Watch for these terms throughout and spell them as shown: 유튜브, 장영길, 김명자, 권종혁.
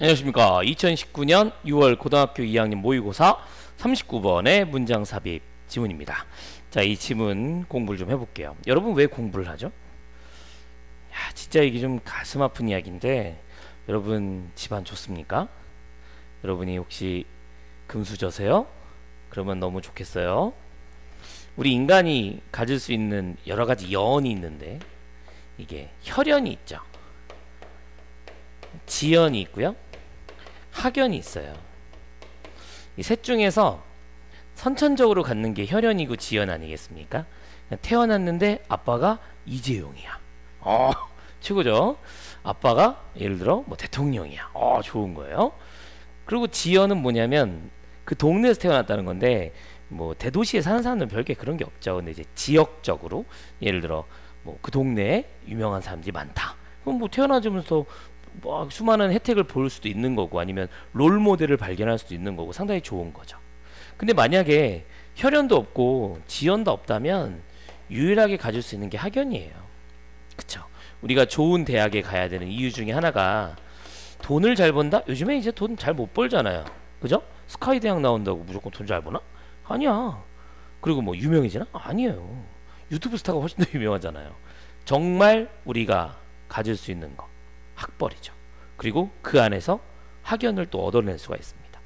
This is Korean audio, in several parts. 안녕하십니까. 2019년 6월 고등학교 2학년 모의고사 39번의 문장 삽입 지문입니다. 자, 이 지문 공부를 좀 해볼게요. 여러분 왜 공부를 하죠? 야, 진짜 이게 좀 가슴 아픈 이야기인데, 여러분 집안 좋습니까? 여러분이 혹시 금수저세요? 그러면 너무 좋겠어요. 우리 인간이 가질 수 있는 여러 가지 여언이 있는데, 이게 혈연이 있죠. 지연이 있고요. 학연이 있어요. 이 셋 중에서 선천적으로 갖는 게 혈연이고 지연 아니겠습니까? 태어났는데 아빠가 이재용이야. 최고죠. 아빠가 예를 들어 뭐 대통령이야. 좋은 거예요. 그리고 지연은 뭐냐면 그 동네에서 태어났다는 건데, 뭐 대도시에 사는 사람들은 별게 그런 게 없죠. 근데 이제 지역적으로 예를 들어 뭐 그 동네에 유명한 사람들이 많다. 그럼 뭐 태어나면서 뭐 수많은 혜택을 볼 수도 있는 거고, 아니면 롤 모델을 발견할 수도 있는 거고, 상당히 좋은 거죠. 근데 만약에 혈연도 없고 지연도 없다면 유일하게 가질 수 있는 게 학연이에요. 그쵸? 우리가 좋은 대학에 가야 되는 이유 중에 하나가 돈을 잘 번다? 요즘에 이제 돈 잘 못 벌잖아요. 그죠? 스카이 대학 나온다고 무조건 돈 잘 버나? 아니야. 그리고 뭐 유명해지나? 아니에요. 유튜브 스타가 훨씬 더 유명하잖아요. 정말 우리가 가질 수 있는 거, 학벌이죠. 그리고 그 안에서 학연을 또 얻어낼 수가 있습니다.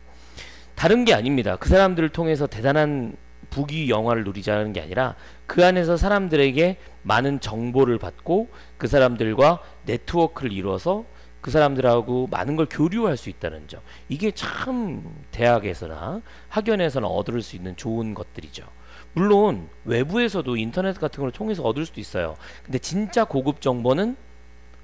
다른 게 아닙니다. 그 사람들을 통해서 대단한 부귀 영화를 누리자는 게 아니라, 그 안에서 사람들에게 많은 정보를 받고 그 사람들과 네트워크를 이루어서 그 사람들하고 많은 걸 교류할 수 있다는 점, 이게 참 대학에서나 학연에서나 얻을 수 있는 좋은 것들이죠. 물론 외부에서도 인터넷 같은 걸 통해서 얻을 수도 있어요. 근데 진짜 고급 정보는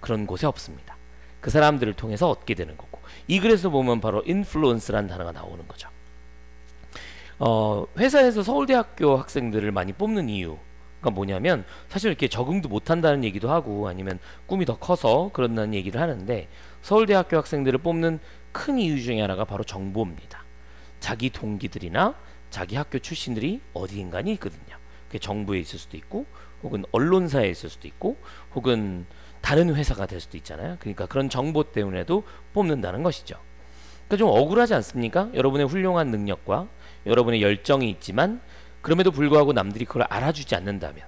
그런 곳에 없습니다. 그 사람들을 통해서 얻게 되는 거고, 이 글에서 보면 바로 인플루언스라는 단어가 나오는 거죠. 회사에서 서울대학교 학생들을 많이 뽑는 이유가 뭐냐면, 사실 이렇게 적응도 못한다는 얘기도 하고, 아니면 꿈이 더 커서 그런다는 얘기를 하는데, 서울대학교 학생들을 뽑는 큰 이유 중에 하나가 바로 정보입니다. 자기 동기들이나 자기 학교 출신들이 어디인가에 있거든요. 그게 정부에 있을 수도 있고, 혹은 언론사에 있을 수도 있고, 혹은 다른 회사가 될 수도 있잖아요. 그러니까 그런 정보 때문에도 뽑는다는 것이죠. 그러니까 좀 억울하지 않습니까? 여러분의 훌륭한 능력과 여러분의 열정이 있지만, 그럼에도 불구하고 남들이 그걸 알아주지 않는다면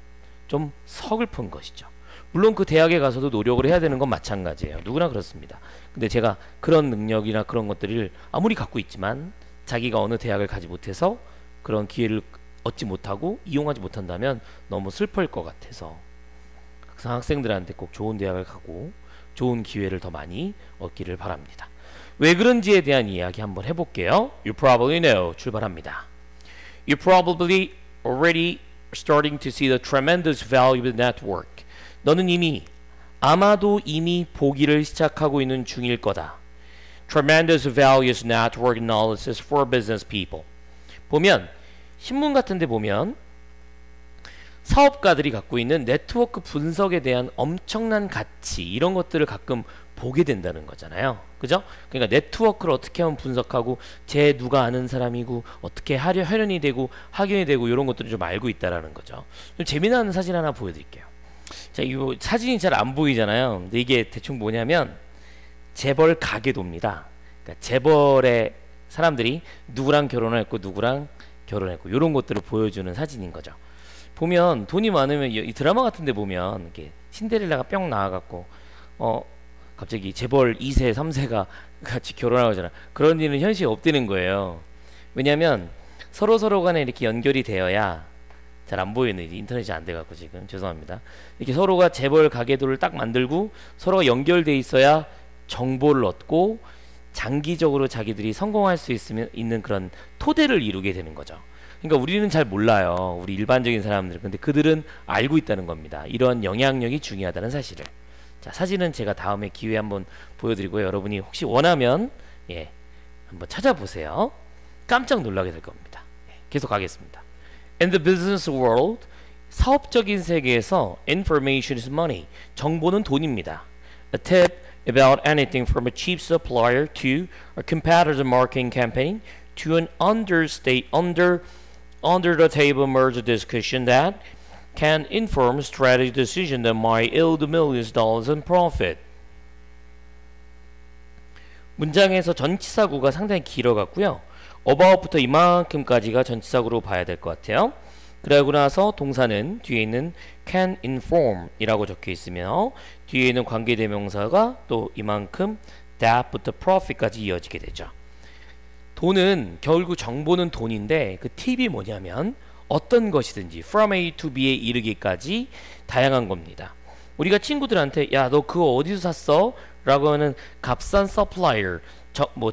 좀 서글픈 것이죠. 물론 그 대학에 가서도 노력을 해야 되는 건 마찬가지예요. 누구나 그렇습니다. 근데 제가 그런 능력이나 그런 것들을 아무리 갖고 있지만 자기가 어느 대학을 가지 못해서 그런 기회를 얻지 못하고 이용하지 못한다면 너무 슬플 것 같아서, 학생들한테 꼭 좋은 대학을 가고 좋은 기회를 더 많이 얻기를 바랍니다. 왜 그런지에 대한 이야기 한번 해볼게요. You probably know. 출발합니다. You probably already starting to see the tremendous value of the network. 너는 이미, 아마도 이미 보기를 시작하고 있는 중일 거다. Tremendous value of network analysis for business people. 보면 신문 같은 데 보면 사업가들이 갖고 있는 네트워크 분석에 대한 엄청난 가치, 이런 것들을 가끔 보게 된다는 거잖아요. 그죠? 그러니까 네트워크를 어떻게 하면 분석하고, 제 누가 아는 사람이고, 어떻게 혈연이 되고 학연이 되고, 이런 것들을 좀 알고 있다라는 거죠. 좀 재미난 사진 하나 보여드릴게요. 자, 이 사진이 잘 안 보이잖아요. 근데 이게 대충 뭐냐면 재벌 가계도입니다. 그러니까 재벌의 사람들이 누구랑 결혼했고 누구랑 결혼했고, 이런 것들을 보여주는 사진인 거죠. 보면 돈이 많으면, 이 드라마 같은 데 보면 이렇게 신데렐라가 뿅 나와갖고 갑자기 재벌 2세 3세가 같이 결혼하고 하잖아. 그런 일은 현실에 없대는 거예요. 왜냐면 서로 간에 이렇게 연결이 되어야, 잘 안 보이는, 인터넷이 안 돼갖고 지금 죄송합니다, 이렇게 서로가 재벌 가계도를 딱 만들고 서로가 연결돼 있어야 정보를 얻고 장기적으로 자기들이 성공할 수 있는 그런 토대를 이루게 되는 거죠. 그러니까 우리는 잘 몰라요, 우리 일반적인 사람들은. 근데 그들은 알고 있다는 겁니다. 이런 영향력이 중요하다는 사실을. 자, 사진은 제가 다음에 기회에 한번 보여드리고요. 여러분이 혹시 원하면 한번 찾아보세요. 깜짝 놀라게 될 겁니다. 계속 가겠습니다. In the business world, 사업적인 세계에서 information is money, 정보는 돈입니다. A tip about anything from a cheap supplier to a competitive marketing campaign to an under the table merger discussion that can inform strategy decision that might yield millions of dollars in profit. 문장에서 전치사구가 상당히 길어갔고요. about부터 이만큼까지가 전치사구로 봐야 될 것 같아요. 그러고 나서 동사는 뒤에 있는 can inform 이라고 적혀 있으며 뒤에 있는 관계대명사가 또 이만큼 that부터 profit까지 이어지게 되죠. 돈은 결국 정보는 돈인데 그 팁이 뭐냐면 어떤 것이든지 from A to B에 이르기까지 다양한 겁니다. 우리가 친구들한테 야 너 그거 어디서 샀어? 라고 하는 값싼 서플라이어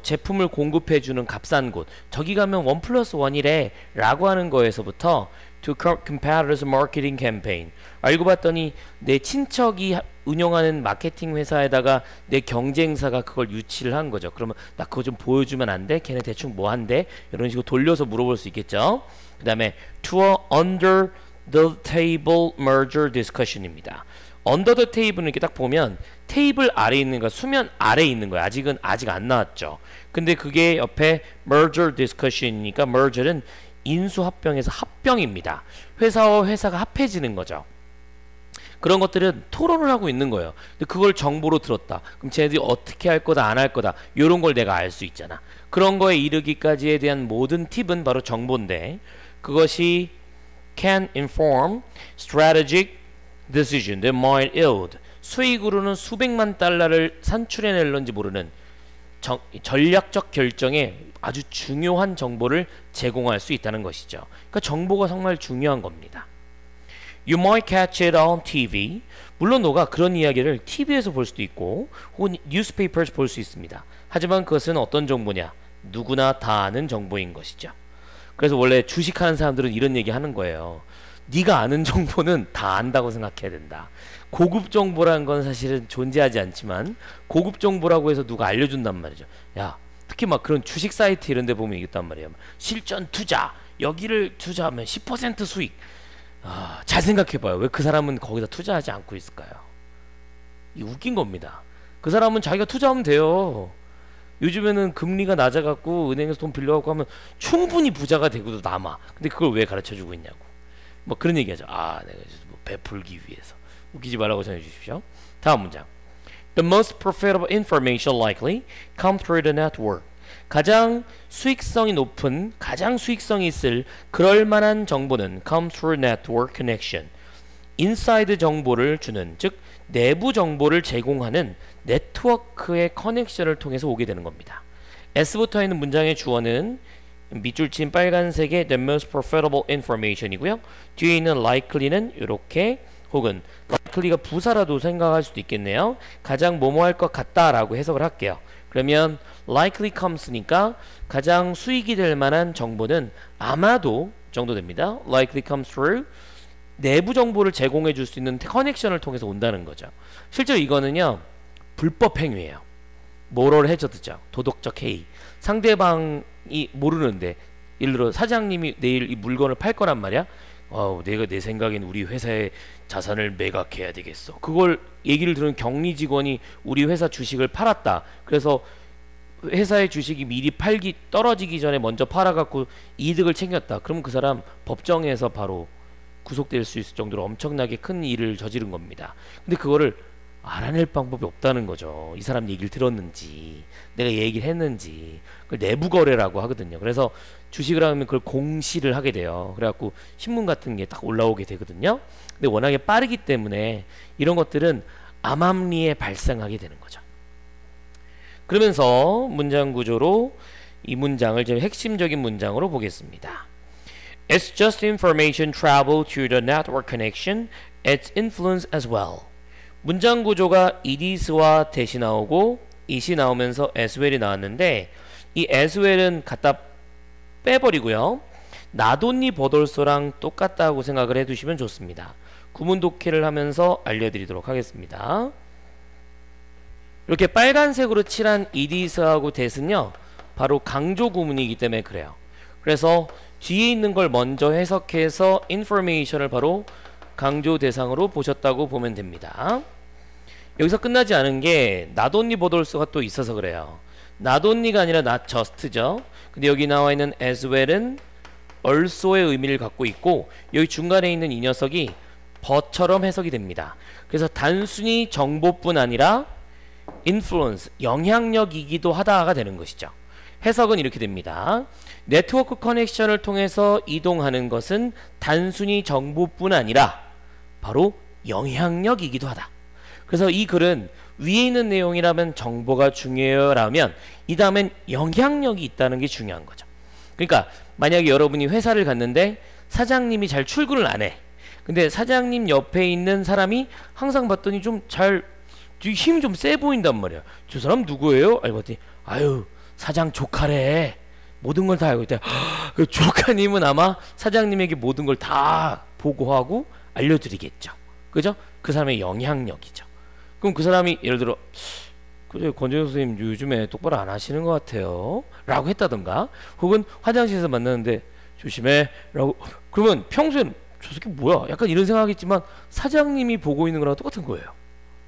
제품을 공급해주는 값싼 곳 저기 가면 1+1이래 라고 하는 거에서부터 to competitors marketing campaign 알고 봤더니 내 친척이 운영하는 마케팅 회사에다가 내 경쟁사가 그걸 유치를 한 거죠. 그러면 나 그거 좀 보여주면 안 돼? 걔네 대충 뭐 한대? 이런 식으로 돌려서 물어볼 수 있겠죠. 그 다음에 to a under the table merger discussion입니다. under the table은 이렇게 딱 보면 테이블 아래에 있는 거 수면 아래에 있는 거야. 아직 안 나왔죠. 근데 그게 옆에 merger discussion이니까 merger는 인수합병에서 합병입니다. 회사와 회사가 합해지는 거죠. 그런 것들은 토론을 하고 있는 거예요. 근데 그걸 정보로 들었다. 그럼 쟤네들이 어떻게 할 거다 안 할 거다 이런 걸 내가 알 수 있잖아. 그런 거에 이르기까지에 대한 모든 팁은 바로 정보인데 그것이 can inform strategic decision that might yield 수익으로는 수백만 달러를 산출해낼런지 모르는 전략적 결정에 아주 중요한 정보를 제공할 수 있다는 것이죠. 그러니까 정보가 정말 중요한 겁니다. You might catch it on TV. 물론 너가 그런 이야기를 TV에서 볼 수도 있고 혹은 newspaper에서 볼 수 있습니다. 하지만 그것은 어떤 정보냐? 누구나 다 아는 정보인 것이죠. 그래서 원래 주식하는 사람들은 이런 얘기 하는 거예요. 네가 아는 정보는 다 안다고 생각해야 된다. 고급 정보라는 건 사실은 존재하지 않지만 고급 정보라고 해서 누가 알려준단 말이죠. 야, 특히 막 그런 주식 사이트 이런 데 보면 있단 말이에요. 실전 투자, 여기를 투자하면 10% 수익. 아, 잘 생각해봐요. 왜 그 사람은 거기다 투자하지 않고 있을까요? 이게 웃긴 겁니다. 그 사람은 자기가 투자하면 돼요. 요즘에는 금리가 낮아갖고 은행에서 돈 빌려갖고 하면 충분히 부자가 되고도 남아. 근데 그걸 왜 가르쳐주고 있냐고. 뭐 그런 얘기하죠. 아, 내가 뭐 베풀기 위해서. 웃기지 말라고 전해주십시오. 다음 문장. The most profitable information likely come through the network. 가장 수익성이 높은, 가장 수익성이 있을 그럴만한 정보는 come through network connection. 인사이드 정보를 주는, 즉 내부 정보를 제공하는 네트워크의 커넥션을 통해서 오게 되는 겁니다. S부터 있는 문장의 주어는 밑줄 친 빨간색의 the most profitable information이고요. 뒤에 있는 likely는 이렇게 혹은 likely가 부사라도 생각할 수도 있겠네요. 가장 뭐뭐 할 것 같다라고 해석을 할게요. 그러면 likely comes니까 가장 수익이 될 만한 정보는 아마도 정도 됩니다. likely comes through 내부 정보를 제공해 줄 수 있는 커넥션을 통해서 온다는 거죠. 실제로 이거는요. 불법 행위예요. 모럴 해저드죠. 도덕적 해이. 상대방이 모르는데 예를 들어 사장님이 내일 이 물건을 팔 거란 말이야. 내가 내 생각엔 우리 회사의 자산을 매각해야 되겠어. 그걸 얘기를 들은 경리 직원이 우리 회사 주식을 팔았다. 그래서 회사의 주식이 미리 떨어지기 전에 먼저 팔아갖고 이득을 챙겼다. 그럼 그 사람 법정에서 바로 구속될 수 있을 정도로 엄청나게 큰 일을 저지른 겁니다. 근데 그거를 알아낼 방법이 없다는 거죠. 이 사람 얘기를 들었는지 내가 얘기를 했는지 그걸 내부 거래라고 하거든요. 그래서 주식을 하면 그걸 공시를 하게 돼요. 그래갖고 신문 같은 게 딱 올라오게 되거든요. 근데 워낙에 빠르기 때문에 이런 것들은 암암리에 발생하게 되는 거죠. 그러면서 문장 구조로 이 문장을 좀 핵심적인 문장으로 보겠습니다. It's just information travel to the network connection. It's influence as well. 문장 구조가 이디스와 대시 나오고 이시 나오면서 as well이 나왔는데 이 as well은 갖다 빼버리고요. 나돈니 버돌소랑 똑같다고 생각을 해두시면 좋습니다. 구문 독해를 하면서 알려드리도록 하겠습니다. 이렇게 빨간색으로 칠한 이디스하고 대신요 바로 강조 구문이기 때문에 그래요. 그래서 뒤에 있는 걸 먼저 해석해서 information을 바로 강조 대상으로 보셨다고 보면 됩니다. 여기서 끝나지 않은 게 나돈니 버돌소가 또 있어서 그래요. 나돈니가 아니라 not just죠. 근데 여기 나와 있는 as well은 also의 의미를 갖고 있고 여기 중간에 있는 이 녀석이 but처럼 해석이 됩니다. 그래서 단순히 정보뿐 아니라 influence, 영향력이기도 하다가 되는 것이죠. 해석은 이렇게 됩니다. 네트워크 커넥션을 통해서 이동하는 것은 단순히 정보뿐 아니라 바로 영향력이기도 하다. 그래서 이 글은 위에 있는 내용이라면 정보가 중요해요 라면 이 다음엔 영향력이 있다는 게 중요한 거죠. 그러니까 만약에 여러분이 회사를 갔는데 사장님이 잘 출근을 안 해. 근데 사장님 옆에 있는 사람이 항상 봤더니 좀 잘 힘 좀 세 보인단 말이야. 저 사람 누구예요? 알고 봤더니 아유 사장 조카래. 모든 걸 다 알고 있다. 그 조카님은 아마 사장님에게 모든 걸 다 보고하고 알려드리겠죠. 그죠? 그 사람의 영향력이죠. 그럼 그 사람이 예를 들어 그죠, 권종혁 선생님 요즘에 똑바로 안 하시는 것 같아요 라고 했다던가, 혹은 화장실에서 만났는데 조심해 라고, 그러면 평소엔 저 새끼 뭐야 약간 이런 생각하겠지만 사장님이 보고 있는 거랑 똑같은 거예요.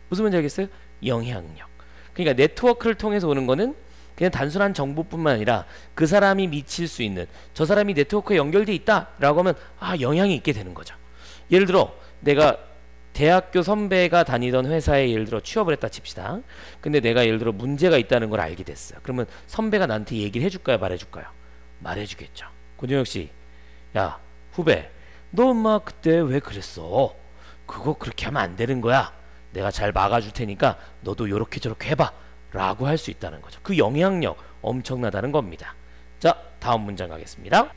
무슨 말인지 알겠어요? 영향력. 그러니까 네트워크를 통해서 오는 거는 그냥 단순한 정보뿐만 아니라 그 사람이 미칠 수 있는, 저 사람이 네트워크에 연결돼 있다 라고 하면 아 영향이 있게 되는 거죠. 예를 들어 내가 대학교 선배가 다니던 회사에 예를 들어 취업을 했다 칩시다. 근데 내가 예를 들어 문제가 있다는 걸 알게 됐어요. 그러면 선배가 나한테 얘기를 해줄까요 말해줄까요? 말해주겠죠. 권종혁씨 야 후배 너 엄마 그때 왜 그랬어? 그거 그렇게 하면 안 되는 거야. 내가 잘 막아줄 테니까 너도 요렇게 저렇게 해봐 라고 할 수 있다는 거죠. 그 영향력 엄청나다는 겁니다. 자 다음 문장 가겠습니다.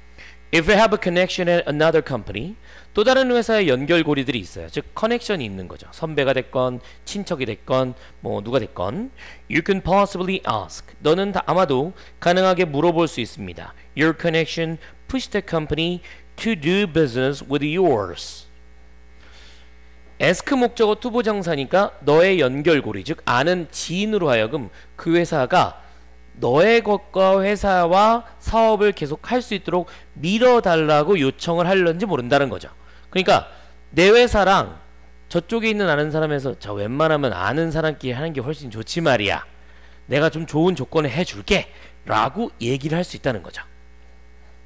If you have a connection at another company, 또 다른 회사의 연결고리들이 있어요. 즉 커넥션이 있는 거죠. 선배가 됐건 친척이 됐건 뭐 누가 됐건 You can possibly ask, 너는 다 아마도 가능하게 물어볼 수 있습니다. Your connection push the company to do business with yours. ask 목적어 투보 정사니까 너의 연결고리, 즉 아는 지인으로 하여금 그 회사가 너의 것과 회사와 사업을 계속 할 수 있도록 밀어달라고 요청을 하려는지 모른다는 거죠. 그러니까 내 회사랑 저쪽에 있는 아는 사람에서 자 웬만하면 아는 사람끼리 하는 게 훨씬 좋지 말이야. 내가 좀 좋은 조건에 해줄게 라고 얘기를 할 수 있다는 거죠.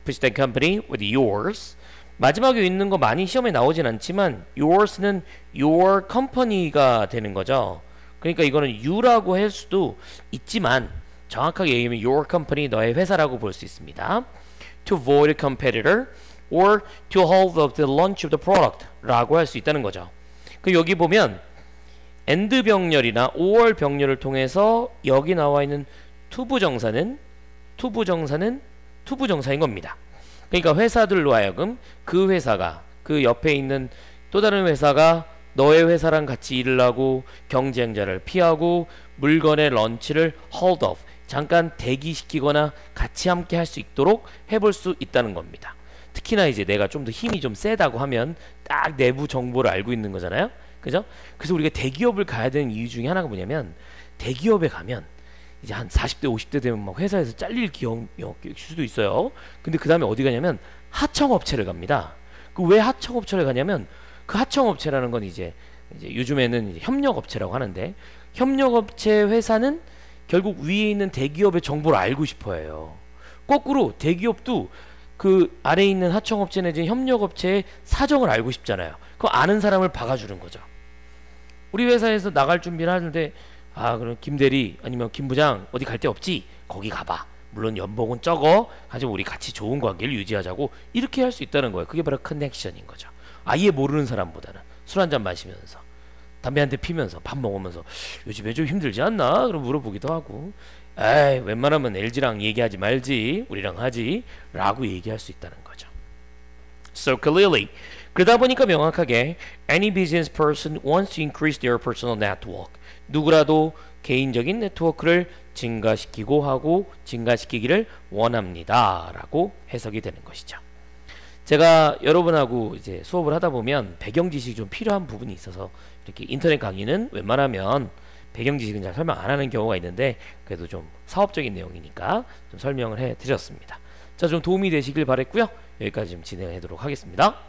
Push that company with yours. 마지막에 있는 거 많이 시험에 나오진 않지만 yours는 your company가 되는 거죠. 그러니까 이거는 you라고 할 수도 있지만 정확하게 얘기하면 your company, 너의 회사라고 볼 수 있습니다. To avoid a competitor or to hold up the launch of the product 라고 할 수 있다는 거죠. 그 여기 보면 and 병렬이나 or 병렬을 통해서 여기 나와 있는 투부정사인 겁니다. 그러니까 회사들로 하여금 그 회사가 그 옆에 있는 또 다른 회사가 너의 회사랑 같이 일을 하고 경쟁자를 피하고 물건의 런치를 hold off, 잠깐 대기시키거나 같이 함께 할 수 있도록 해볼 수 있다는 겁니다. 특히나 이제 내가 좀 더 힘이 좀 세다고 하면 딱 내부 정보를 알고 있는 거잖아요. 그죠? 그래서 우리가 대기업을 가야 되는 이유 중에 하나가 뭐냐면 대기업에 가면 이제 한 40대 50대 되면 막 회사에서 잘릴 수도 있어요. 근데 그 다음에 어디 가냐면 하청업체를 갑니다. 그 왜 하청업체를 가냐면 그 하청업체라는 건 이제 요즘에는 이제 협력업체라고 하는데 협력업체 회사는 결국 위에 있는 대기업의 정보를 알고 싶어 해요. 거꾸로 대기업도 그 아래에 있는 하청업체 내지 협력업체의 사정을 알고 싶잖아요. 그럼 아는 사람을 박아주는 거죠. 우리 회사에서 나갈 준비를 하는데 아 그럼 김대리 아니면 김부장 어디 갈 데 없지? 거기 가봐. 물론 연봉은 적어. 하지만 우리 같이 좋은 관계를 유지하자고 이렇게 할 수 있다는 거예요. 그게 바로 커넥션인 거죠. 아예 모르는 사람보다는 술 한잔 마시면서 담배 한 대 피면서 밥 먹으면서 요즘에 좀 힘들지 않나? 그럼 물어보기도 하고 에이 웬만하면 LG랑 얘기하지 말지 우리랑 하지 라고 얘기할 수 있다는 거죠. So clearly, 그러다 보니까 명확하게 Any business person wants to increase their personal network. 누구라도 개인적인 네트워크를 증가시키기를 원합니다 라고 해석이 되는 것이죠. 제가 여러분하고 이제 수업을 하다 보면 배경 지식이 좀 필요한 부분이 있어서 이렇게 인터넷 강의는 웬만하면 배경 지식은 잘 설명 안 하는 경우가 있는데 그래도 좀 사업적인 내용이니까 좀 설명을 해 드렸습니다. 자, 좀 도움이 되시길 바랬고요. 여기까지 좀 진행하도록 하겠습니다.